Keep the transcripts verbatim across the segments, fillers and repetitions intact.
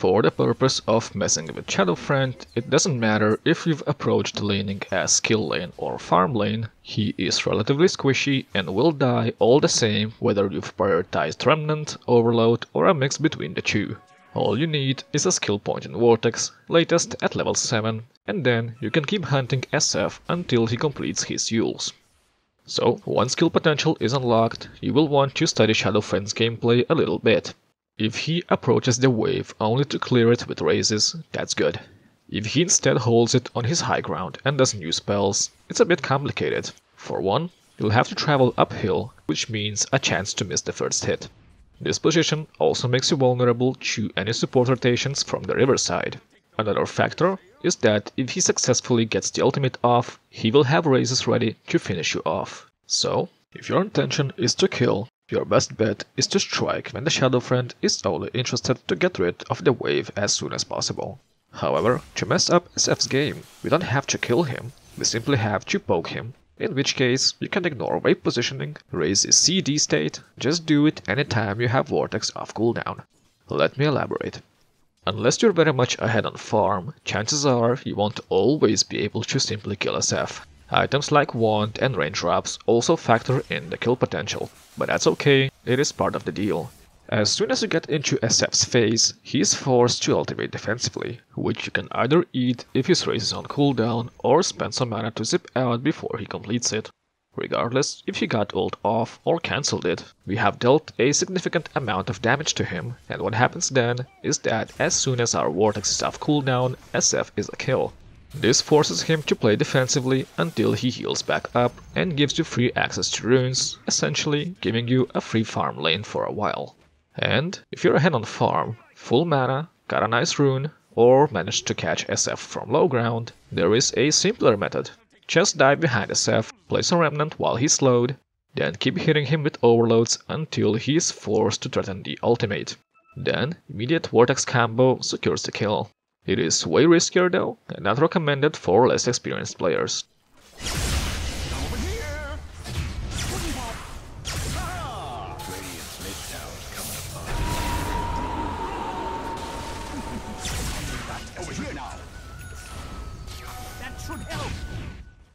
for the purpose of messing with Shadowfriend. It doesn't matter if you've approached laning as skill lane or farm lane, he is relatively squishy and will die all the same whether you've prioritized Remnant, Overload or a mix between the two. All you need is a skill point in Vortex, latest at level seven, and then you can keep hunting S F until he completes his Yules. So, once skill potential is unlocked, you will want to study Shadowfriend's gameplay a little bit. If he approaches the wave only to clear it with raises, that's good. If he instead holds it on his high ground and does new spells, it's a bit complicated. For one, you'll have to travel uphill, which means a chance to miss the first hit. This position also makes you vulnerable to any support rotations from the river side. Another factor is that if he successfully gets the ultimate off, he will have raises ready to finish you off. So, if your intention is to kill, your best bet is to strike when the Shadowfriend is only interested to get rid of the wave as soon as possible. However, to mess up S F's game, we don't have to kill him, we simply have to poke him. In which case, you can ignore wave positioning, raise his C D state, just do it anytime you have Vortex off cooldown. Let me elaborate. Unless you're very much ahead on farm, chances are you won't always be able to simply kill S F. Items like Wand and Raindrops also factor in the kill potential, but that's okay, it is part of the deal. As soon as you get into S F's phase, he is forced to ultimate defensively, which you can either eat if his raise is on cooldown or spend some mana to zip out before he completes it. Regardless if he got ult off or cancelled it, we have dealt a significant amount of damage to him, and what happens then is that as soon as our Vortex is off cooldown, S F is a kill. This forces him to play defensively until he heals back up and gives you free access to runes, essentially giving you a free farm lane for a while. And if you're ahead on farm, full mana, got a nice rune, or managed to catch S F from low ground, there is a simpler method. Just dive behind S F, place a Remnant while he's slowed, then keep hitting him with overloads until he is forced to threaten the ultimate. Then immediate Vortex combo secures the kill. It is way riskier though, and not recommended for less experienced players.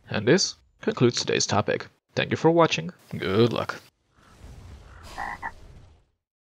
And this concludes today's topic. Thank you for watching, good luck!